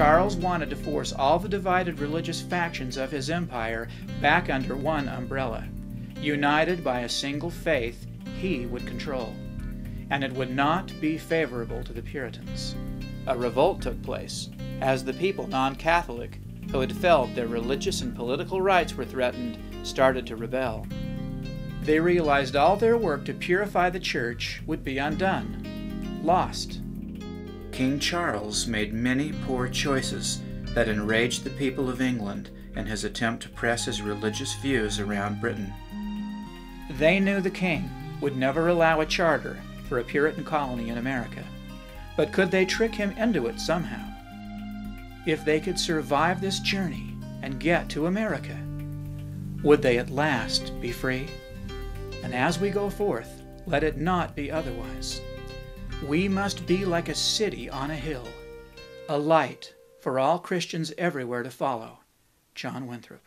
Charles wanted to force all the divided religious factions of his empire back under one umbrella. United by a single faith, he would control, and it would not be favorable to the Puritans. A revolt took place, as the people, non-Catholic, who had felt their religious and political rights were threatened, started to rebel. They realized all their work to purify the church would be undone, lost. King Charles made many poor choices that enraged the people of England in his attempt to press his religious views around Britain. They knew the king would never allow a charter for a Puritan colony in America, but could they trick him into it somehow? If they could survive this journey and get to America, would they at last be free? And as we go forth, let it not be otherwise. We must be like a city on a hill, a light for all Christians everywhere to follow. John Winthrop.